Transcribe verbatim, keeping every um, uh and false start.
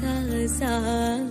sa sa